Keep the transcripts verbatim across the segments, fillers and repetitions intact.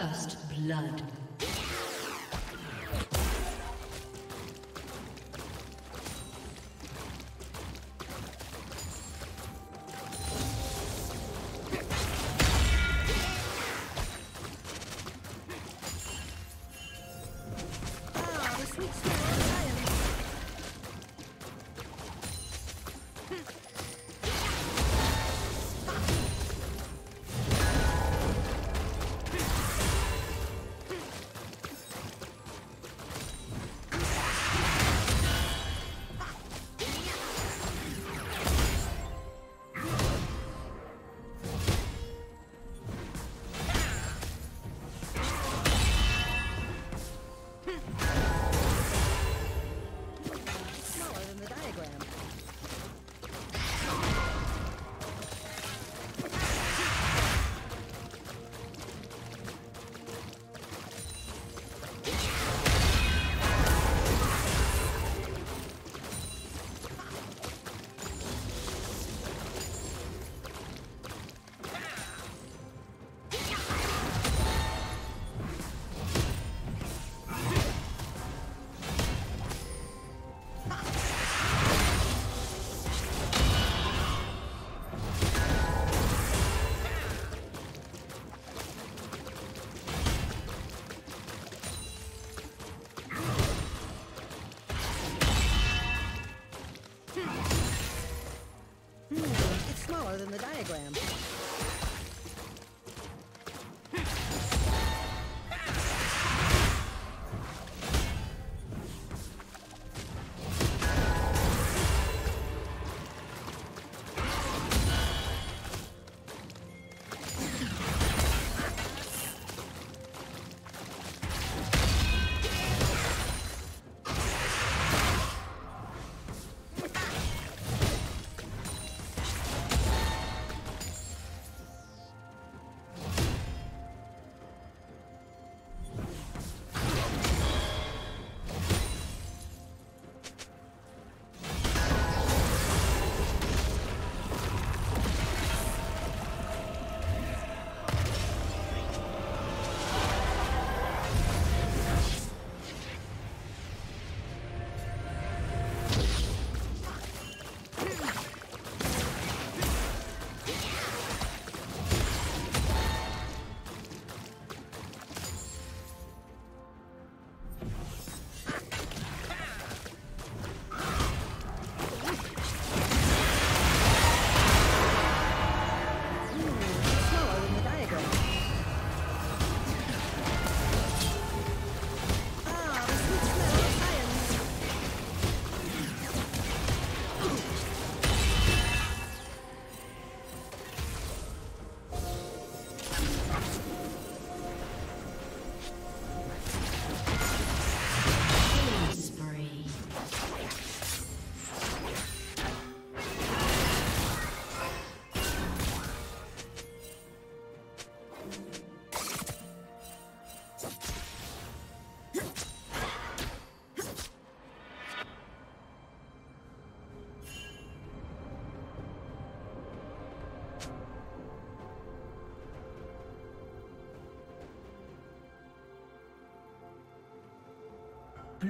First blood. Than the diagram.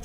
Red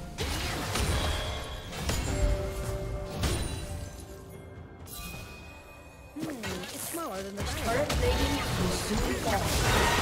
Hmm, it's smaller than the dragon. Turret plating will soon fall.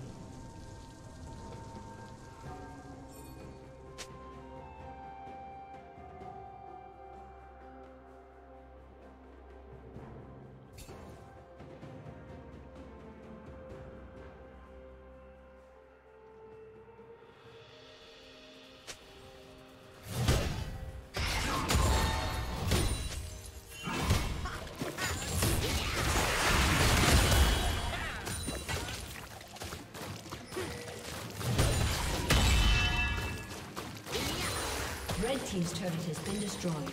Red team's turret has been destroyed.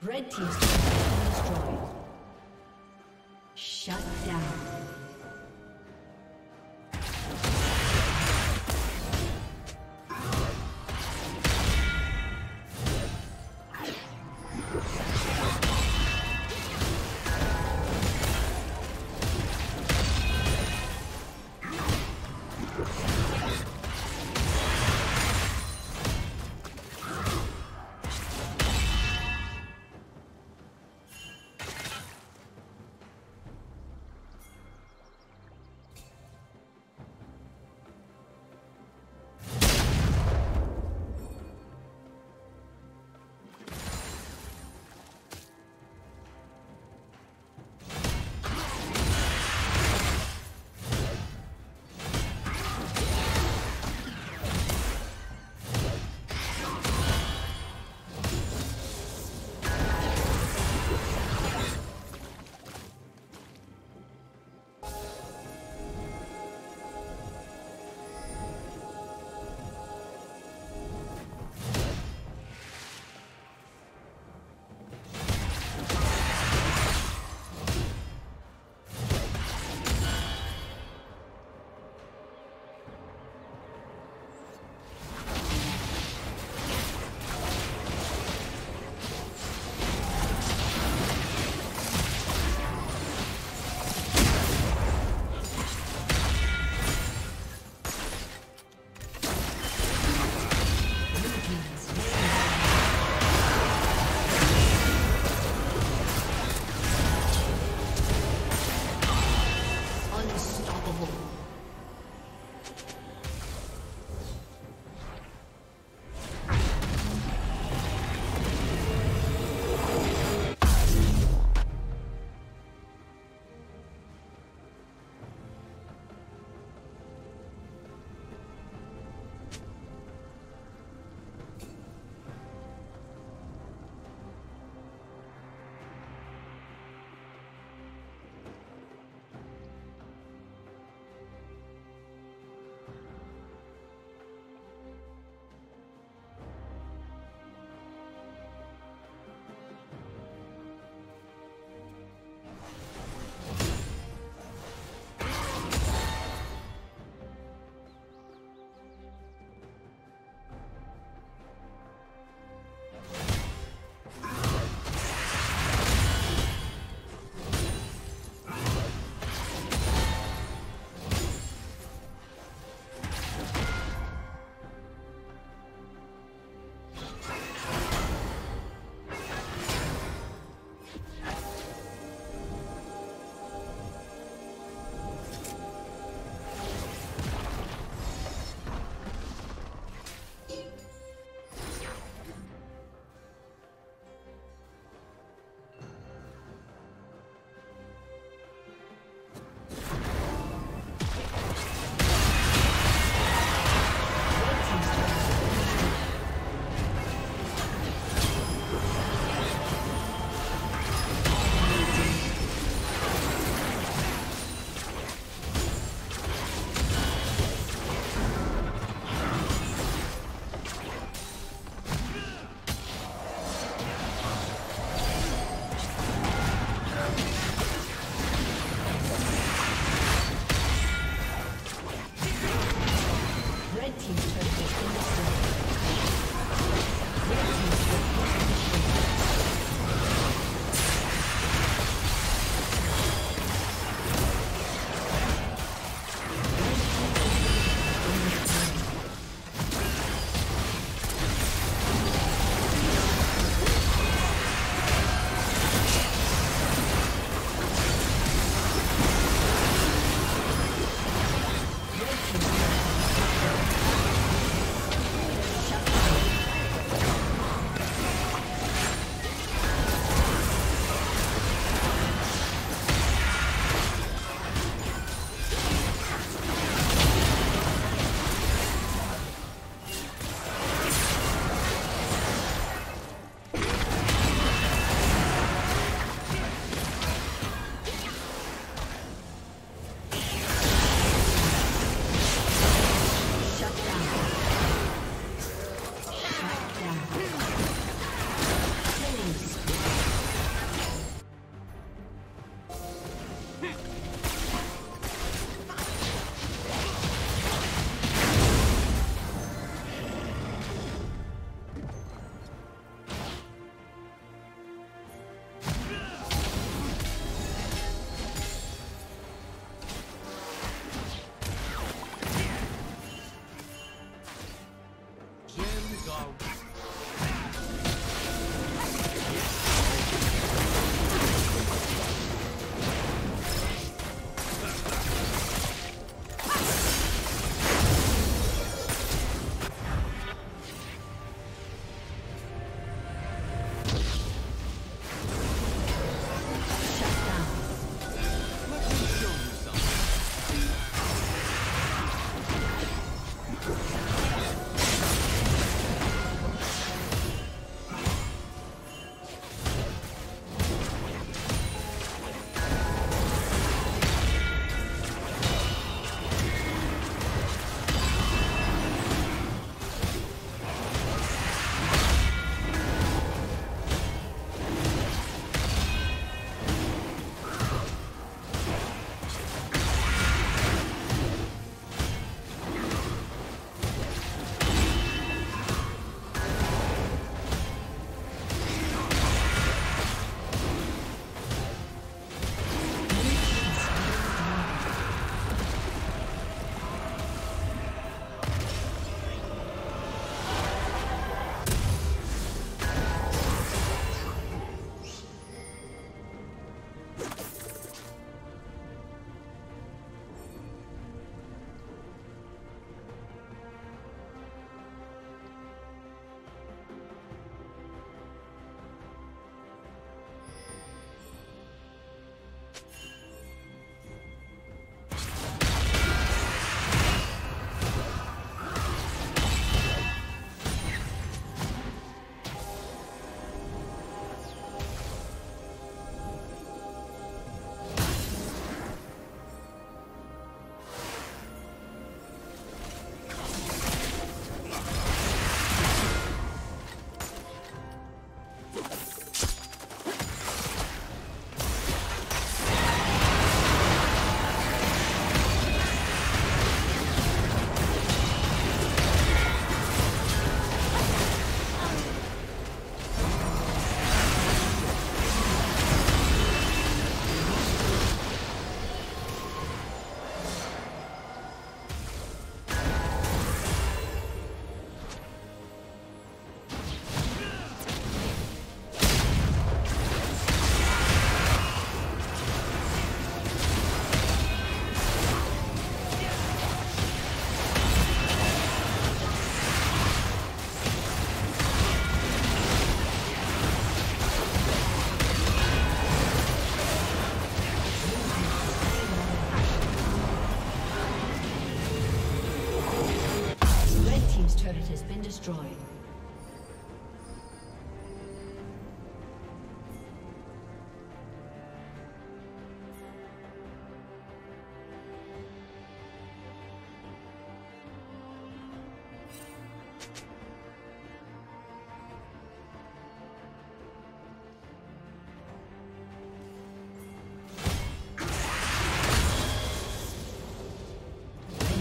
Red team's turret has been destroyed. Shut down.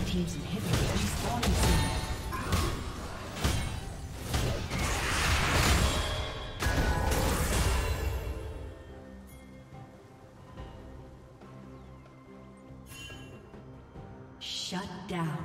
Teams inhibitor is falling soon. Shut down.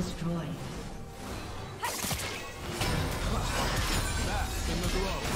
Destroyed. Back in the glow.